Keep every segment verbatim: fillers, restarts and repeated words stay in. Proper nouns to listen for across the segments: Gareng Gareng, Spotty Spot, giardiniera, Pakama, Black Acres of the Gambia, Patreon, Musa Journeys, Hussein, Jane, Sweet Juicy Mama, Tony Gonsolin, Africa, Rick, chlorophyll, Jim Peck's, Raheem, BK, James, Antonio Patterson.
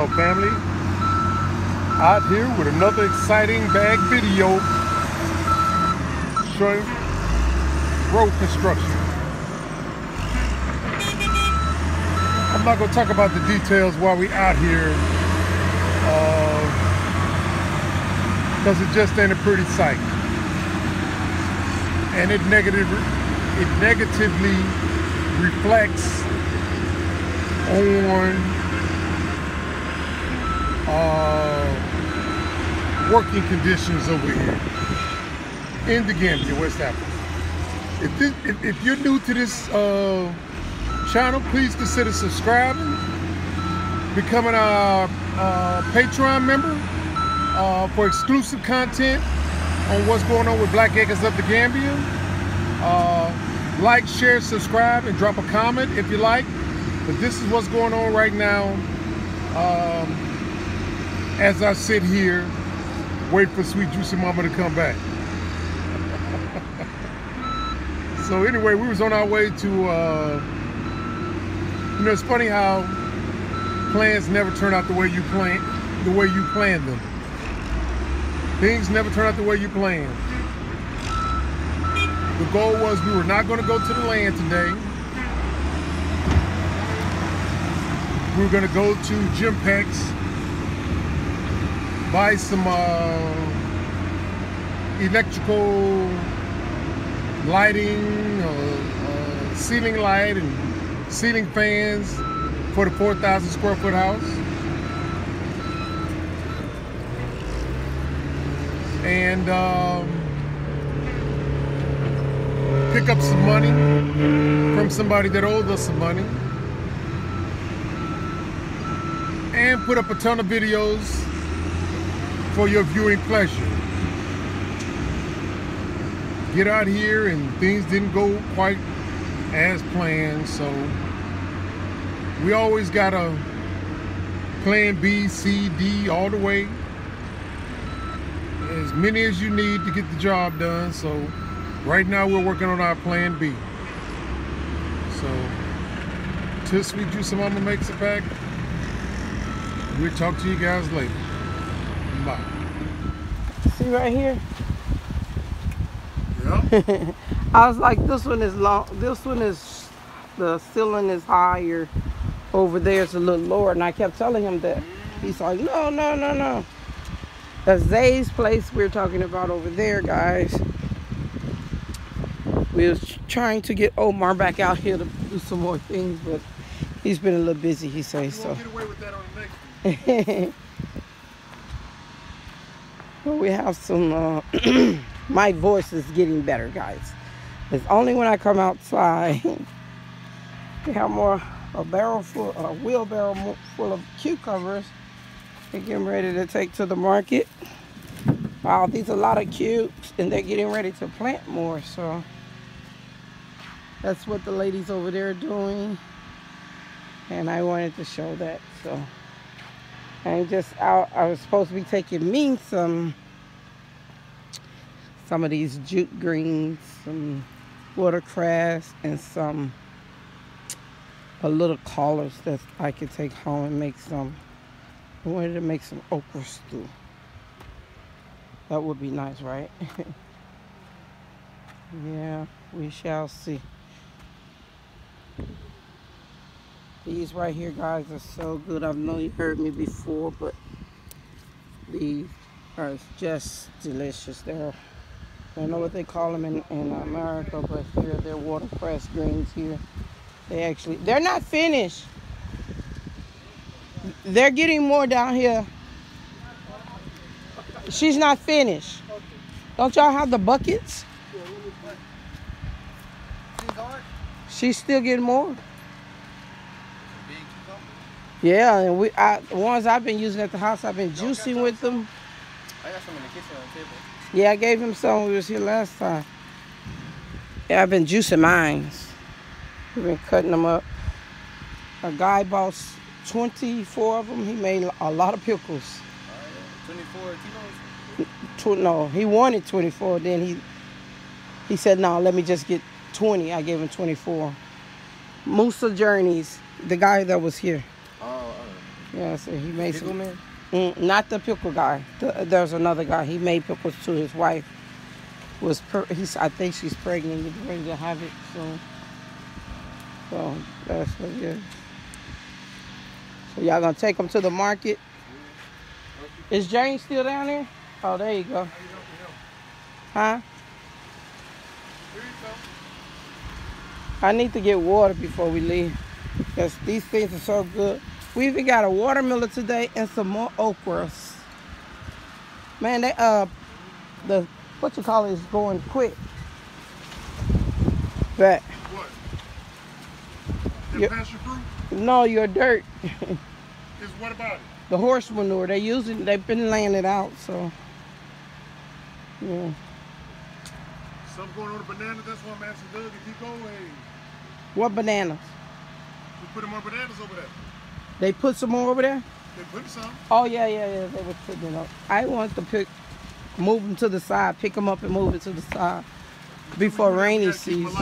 Hello family, out here with another exciting bag video showing road construction. I'm not going to talk about the details while we out here because uh, it just ain't a pretty sight, and it negative it negatively reflects on Uh, working conditions over here in the Gambia, West Africa. If, this, if, if you're new to this uh, channel, please consider subscribing, becoming a, a Patreon member uh, for exclusive content on what's going on with Black Acres of the Gambia. Uh, like, share, subscribe, and drop a comment if you like. But this is what's going on right now. Um, As I sit here, wait for Sweet Juicy Mama to come back. So anyway, we was on our way to, uh, you know, it's funny how plans never turn out the way you plan, the way you planned them. Things never turn out the way you planned. The goal was we were not going to go to the land today. We were going to go to Jim Peck's, buy some uh, electrical lighting, uh, uh, ceiling light and ceiling fans for the four thousand square foot house. And um, pick up some money from somebody that owed us some money. And put up a ton of videos for your viewing pleasure. Get out here and things didn't go quite as planned, so we always got a plan B, C, D, all the way, as many as you need to get the job done. So right now we're working on our plan B. So till Sweet Juicy Mama makes it back, we'll talk to you guys later. See right here? Yeah. I was like, this one is long, this one is, the ceiling is higher, over there it's a little lower, and I kept telling him that. He's like, no, no, no, no. That's Zay's place we're talking about over there, guys. We was trying to get Omar back out here to do some more things, but he's been a little busy, he says, so. Get away with that on the next one. We have some, uh, my voice is getting better, guys. It's only when I come outside. We have more, a barrel full, a wheelbarrow full of cucumbers. They're getting ready to take to the market. Wow, these are a lot of cubes, and they're getting ready to plant more, so. That's what the ladies over there are doing. And I wanted to show that, so. And just out, I was supposed to be taking me some some of these jute greens, some watercress, and some a little collards that I could take home and make some. I wanted to make some okra stew. That would be nice, right? Yeah, we shall see. These right here, guys, are so good. I know you heard me before, but these are just delicious. They're, I don't know what they call them in, in America, but here they're watercress greens here. They actually, they're not finished. They're getting more down here. She's not finished. Don't y'all have the buckets? She's still getting more. Yeah, and we, I, the ones I've been using at the house, I've been juicing with them. I got some in the kitchen on the table. Yeah, I gave him some when we was here last time. Yeah, I've been juicing mines. We've been cutting them up. A guy bought twenty-four of them. He made a lot of pickles. Uh, twenty-four kilos? Two, no, he wanted twenty-four. Then he he said, no, let me just get twenty. I gave him twenty-four. Musa Journeys, the guy that was here. Yeah, so he made pickle some. Man? Mm, not the pickle guy. The, there's another guy. He made pickles too. His wife was. Per, he's. I think she's pregnant. We're going to have it soon. So that's what it is. So y'all gonna take them to the market. Is Jane still down there? Oh, there you go. Huh? I need to get water before we leave. Cause these things are so good. We even got a watermelon today and some more okras. Man, they uh, the what you call it is going quick. But what? Your, pasture fruit? No, your dirt. Is what about it? The horse manure. They using. They've been laying it out. So yeah. Something going on the bananas. That's why I'm asking Doug if he go ahead. What bananas? We put more bananas over there. They put some more over there? They put some. Oh, yeah, yeah, yeah. They were picking up. I want to pick, move them to the side, pick them up and move it to the side before rainy season.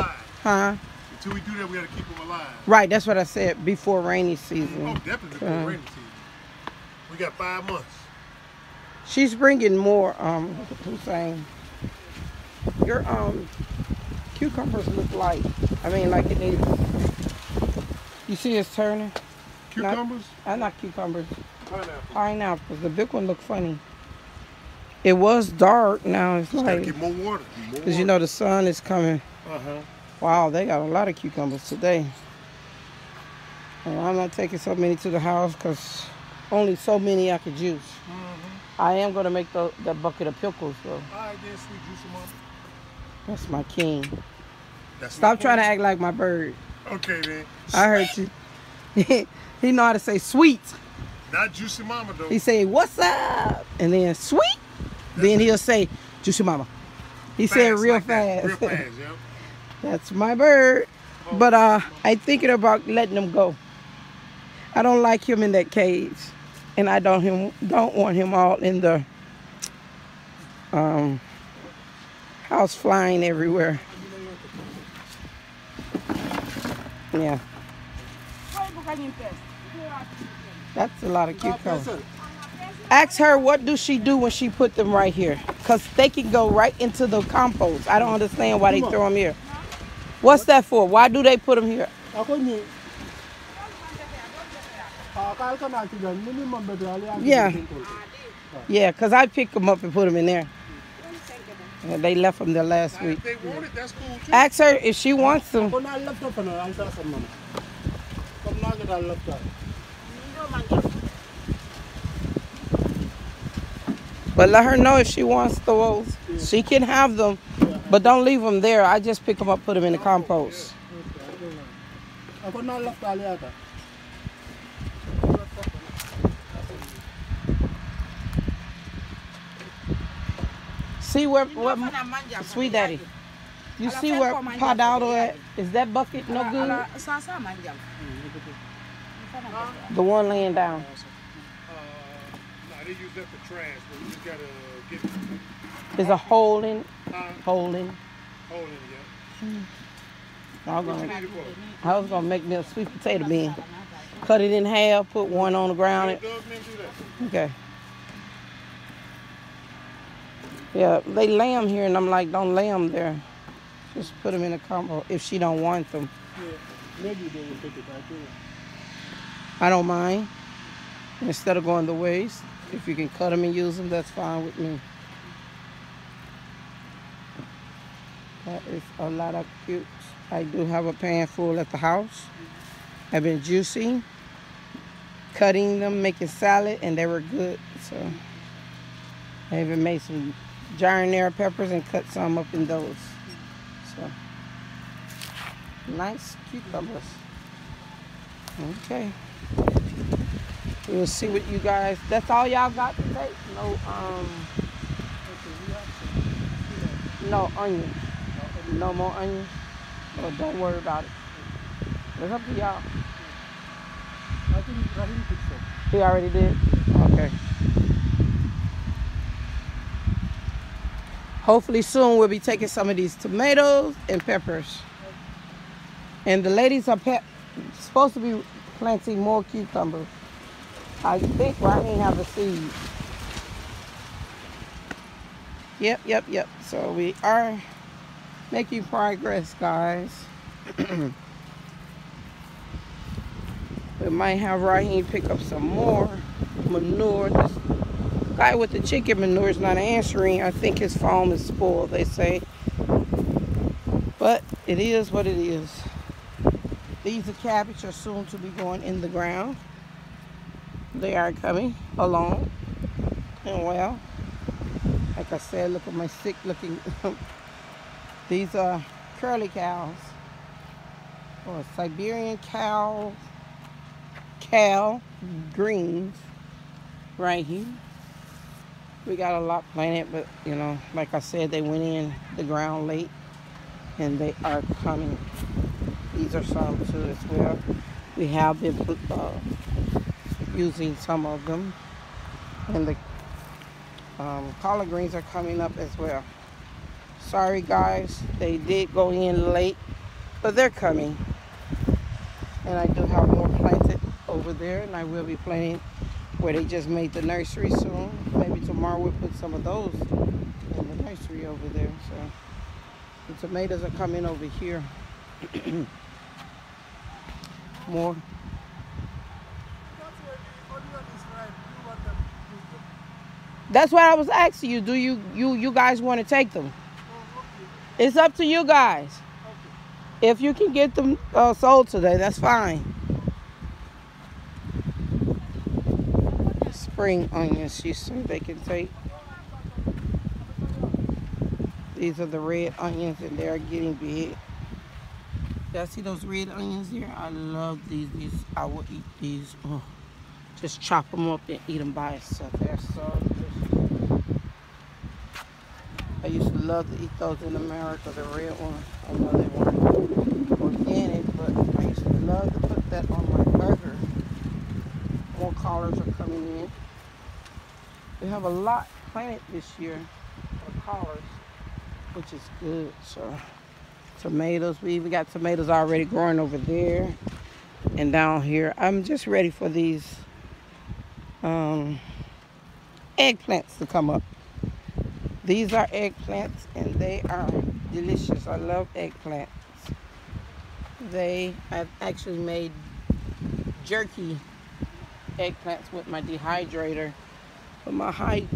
Huh? Until we do that, we got to keep them alive. Right, that's what I said, before rainy season. Oh, definitely before uh, rainy season. We got five months. She's bringing more, um, Hussein. Your um, cucumbers look like, I mean, like it needs. You see it's turning? Cucumbers? Not, uh, not cucumbers. Pineapples. Pineapples. The big one looked funny. It was dark. Now it's like. Get more water. Because you know the sun is coming. Uh huh. Wow, they got a lot of cucumbers today. And I'm not taking so many to the house because only so many I could juice. Mm-hmm. I am going to make the, the bucket of pickles though. All right, then, Sweet Juicy Mama. That's my king. That's Stop my trying to act like my bird. Okay, man. I heard you. He know how to say sweet. Not Juicy Mama, though. He say, what's up? And then sweet. That's then he'll say, Juicy Mama. He said real like fast. Real fast, yeah. That's my bird. Oh, but uh, I'm thinking about letting him go. I don't like him in that cage. And I don't, him, don't want him all in the um, house flying everywhere. Yeah. That's a lot of cucumbers. Ask her what do she do when she put them right here, because they can go right into the compost. I don't understand why they throw them here. What's that for? Why do they put them here? Yeah. Yeah, because I pick them up and put them in there. Yeah, they left them there last week. Ask her if she wants them. But let her know if she wants those. Yeah. She can have them, yeah. But don't leave them there. I just pick them up, put them in the compost. See where, where Sweet Daddy, you see where Padado at? Is that bucket no good? The one laying down. They use that for trash, but you just gotta get it. There's a hole in it. Uh, hole in it. Hole in it, yeah. I was, gonna, I was gonna make me a sweet potato bin. Cut it in half, put one on the ground. It, okay. Yeah, they lay them here, and I'm like, don't lay them there. Just put them in a combo if she don't want them. Maybe they will take it back in. I don't mind. Instead of going to waste. If you can cut them and use them, that's fine with me. That is a lot of cutes. I do have a pan full at the house. I've been juicing, cutting them, making salad, and they were good. So I even made some giardiniera peppers and cut some up in those. So nice cucumbers. Okay. We'll see what you guys, that's all y'all got to take? No, um, no onions. No more onions. So don't worry about it. It's up to y'all. I think Raheem did so. He already did? Okay. Hopefully soon we'll be taking some of these tomatoes and peppers. And the ladies are pe- supposed to be planting more cucumbers. I think Raheem have a seed. Yep, yep, yep. So we are making progress, guys. We might have Raheem pick up some more manure. This guy with the chicken manure is not answering. I think his phone is spoiled, they say. But it is what it is. These cabbage are soon to be going in the ground. They are coming along. And well, like I said, look at my sick looking. These are curly cows, or Siberian cow, cow greens right here. We got a lot planted, but you know, like I said, they went in the ground late and they are coming. These are some too as well. We have been uh, using some of them, and the Um, collard greens are coming up as well. Sorry guys, they did go in late, but they're coming. And I do have more planted over there, and I will be planting where they just made the nursery soon. Maybe tomorrow we'll put some of those in the nursery over there. So the tomatoes are coming over here. More. That's why I was asking you, do you you you guys want to take them? It's up to you guys. If you can get them uh, sold today, that's fine. Spring onions, she said they can take. These are the red onions, and they are getting big. Y'all see those red onions here? I love these. These I will eat these. Oh. Just chop them up and eat them by itself. They're so delicious. I used to love to eat those in America, the red ones. I know they weren't organic, but I used to love to put that on my burger. More collards are coming in. We have a lot planted this year for collards, which is good. So, tomatoes. We even got tomatoes already growing over there and down here. I'm just ready for these Um, eggplants to come up. These are eggplants, and they are delicious. I love eggplants. They I've actually made jerky eggplants with my dehydrator, but my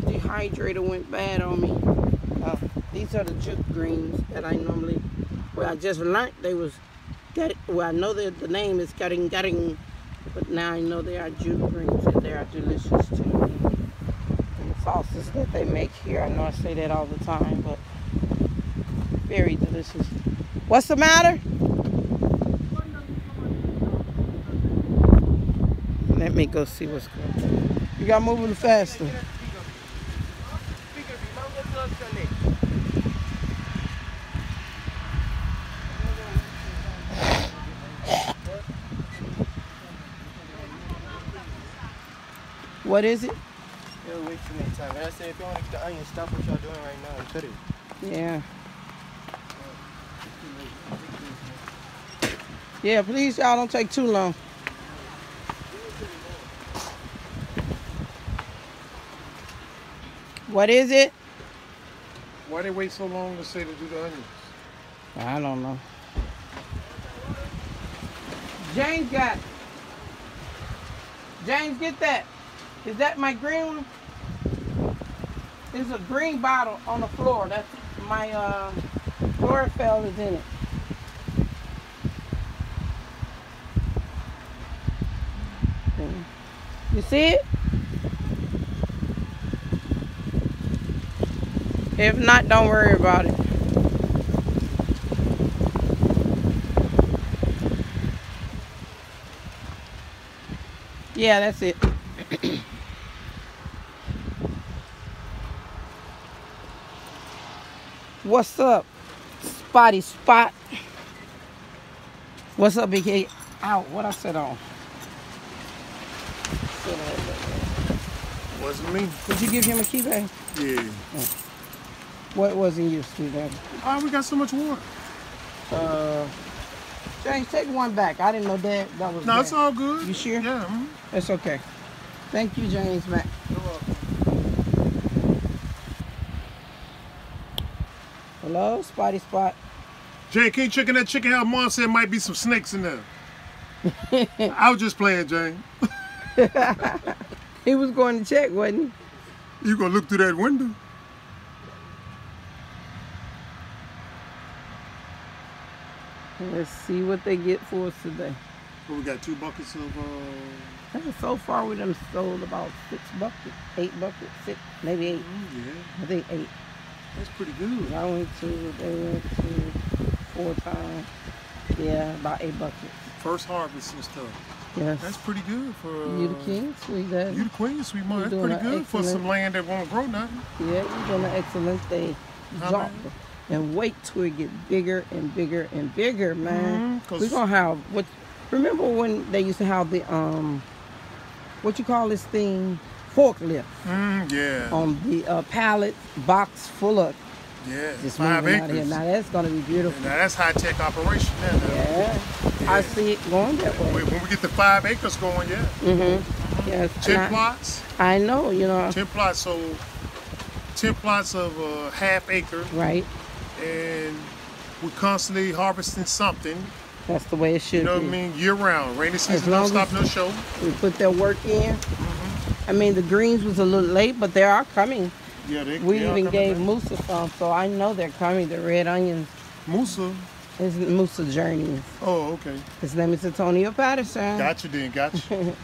dehydrator went bad on me. Uh, these are the juke greens that I normally, well, I just learned they was, well, I know that the name is Gareng Gareng, but now I know they are juke greens. They are delicious too. And the sauces that they make here, I know I say that all the time, but very delicious. What's the matter? Let me go see what's going on. You got moving faster. What is it? It'll wait till next time. And I said, if you want to get the onion, stop what y'all doing right now and cut it. Yeah. Yeah, please, y'all don't take too long. What is it? Why they wait so long to say to do the onions? I don't know. James got it. James, get that. Is that my green one? There's a green bottle on the floor. That's my uh, chlorophyll is in it. You see it? If not, don't worry about it. Yeah, that's it. What's up, Spotty Spot? What's up, B K? Ow, what I said on? Wasn't me. Did you give him a key bag? Yeah. What wasn't you, Steve? Oh, we got so much water. Uh, James, take one back. I didn't know that that was. No, bad. It's all good. You sure? Yeah. Mm-hmm. It's okay. Thank you, James, man. You're welcome. Hello, Spotty Spot. Jane, can you check in that chicken house? Mom said might be some snakes in there. I was just playing, Jane. He was going to check, wasn't he? You gonna look through that window? Let's see what they get for us today. Well, we got two buckets of. Uh... So far, we done sold about six buckets, eight buckets, six, maybe eight. Oh, yeah. I think eight. That's pretty good. I went to, they went to four times. Yeah, about eight buckets. First harvest and stuff. Yes. That's pretty good for. Uh, you the king, sweet dad. You the queen, sweet mother. That's pretty good for some land that won't grow nothing. Yeah, you're doing an excellent thing. Drop it. And wait till it get bigger and bigger and bigger, man. Mm-hmm, we're going to have, what, remember when they used to have the, um, what you call this thing? Forklift. Mm, yeah. On the uh, pallet box full of. Yeah, just five acres. Out here. Now that's going to be beautiful. Now that's high-tech operation. Now, now. Yeah. yeah. I see it going that way. When we get the five acres going, yeah. Mm-hmm. Yes. Ten plots. I, I know, you know. Ten plots, so ten plots of uh, half acre. Right. And we're constantly harvesting something. That's the way it should be. You know what I mean? Year round. Rainy season, don't stop, no show. We put their work in. Mm-hmm. I mean, the greens was a little late, but they are coming. Yeah, they, we they even are gave down. Musa some, so I know they're coming, the red onions. Musa? It's Musa Journeys. Oh, okay. His name is Antonio Patterson. Gotcha then, gotcha.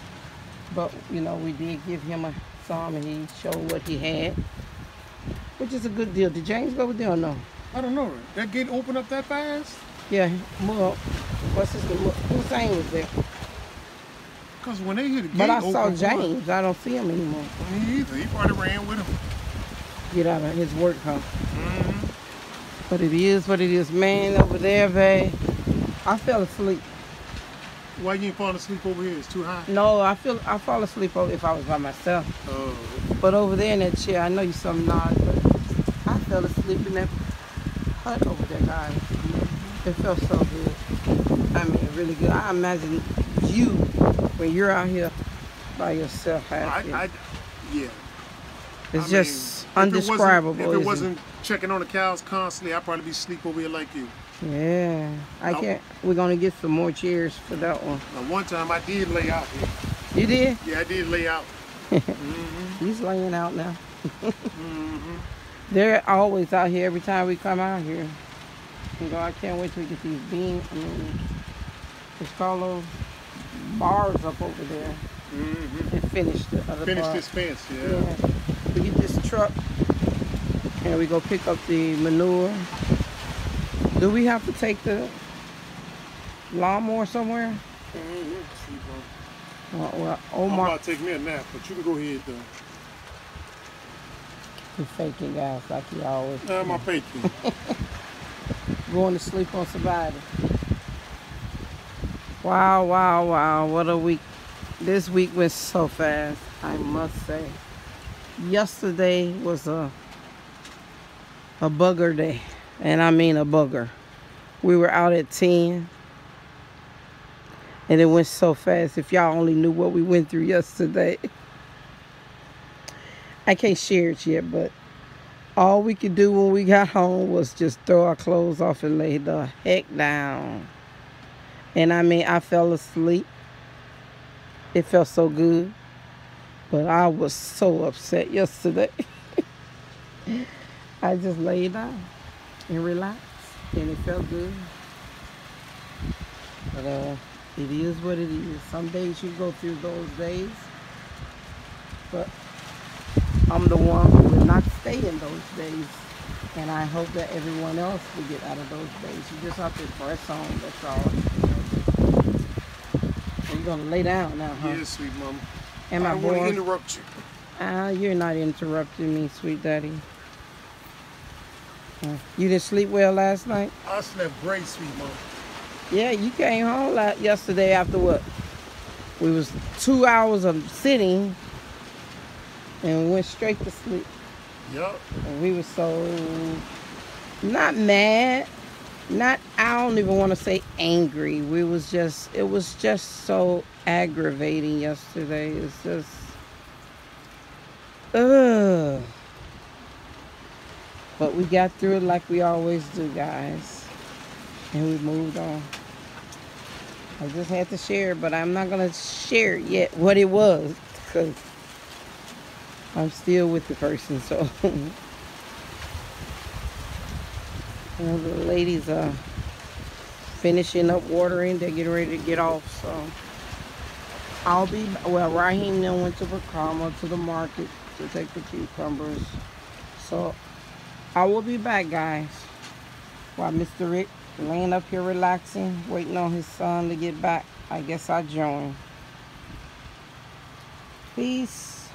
But, you know, we did give him a some, and he showed what he had, which is a good deal. Did James go with them or no? I don't know. That gate opened up that fast? Yeah. Well, what's his name? Hussein was there. Because when they hit the gate, but I saw James. I don't see him anymore. Me either. He probably ran with him. Get out of his work, huh? Mm-hmm. But it is what it is. Man, over there, babe. I fell asleep. Why you ain't falling asleep over here? It's too high. No, I feel I fall asleep over if I was by myself. Oh. But over there in that chair, I know you something odd, but I fell asleep in that. Over there, guys. It felt so good. I mean, really good. I imagine you when you're out here by yourself. I, I, yeah. It's I just mean, undescribable. If it wasn't, if it wasn't it? checking on the cows constantly, I'd probably be asleep over here like you. Yeah. I can't. We're gonna get some more chairs for that one. Now, one time I did lay out here. You did? Yeah, I did lay out. Mm-hmm. He's laying out now. Mm-hmm. They're always out here every time we come out here. You know, I can't wait till we get these beans. I mean, it's called those bars up over there. Mm-hmm. And finish the other Finish bar. this fence, yeah. yeah. We get this truck and we go pick up the manure. Do we have to take the lawnmower somewhere? Mm-hmm. uh, well, Omar. I'm about to take me a nap, but you can go ahead though. He's faking, guys, like he always does. I'm not faking. Going to sleep on Survivor. Wow, wow, wow. What a week. This week went so fast, I must say. Yesterday was a, a bugger day. And I mean a bugger. We were out at ten. And it went so fast. If y'all only knew what we went through yesterday. I can't share it yet, but all we could do when we got home was just throw our clothes off and lay the heck down. And I mean, I fell asleep. It felt so good, but I was so upset yesterday. I just laid down and relaxed, and it felt good. But uh, it is what it is. Some days you go through those days, but I'm the one who will not stay in those days, and I hope that everyone else will get out of those days. You just have to press on, that's all. You're going to lay down now, huh? Yes, sweet mama. Am I bored? I don't want to interrupt you. Ah, you're not interrupting me, sweet daddy. You didn't sleep well last night? I slept great, sweet mama. Yeah, you came home yesterday after what? We was two hours of sitting. And we went straight to sleep. Yep. And we were so not mad, not I don't even want to say angry. We was just it was just so aggravating yesterday. It's just Ugh. But we got through it like we always do, guys. And we moved on. I just had to share, but I'm not going to share yet what it was, because I'm still with the person, so. You know, the ladies are finishing up watering. They're getting ready to get off, so. I'll be, well, Raheem then went to Pakama, to the market, to take the cucumbers. So, I will be back, guys, while Mister Rick laying up here relaxing, waiting on his son to get back. I guess I join. Peace.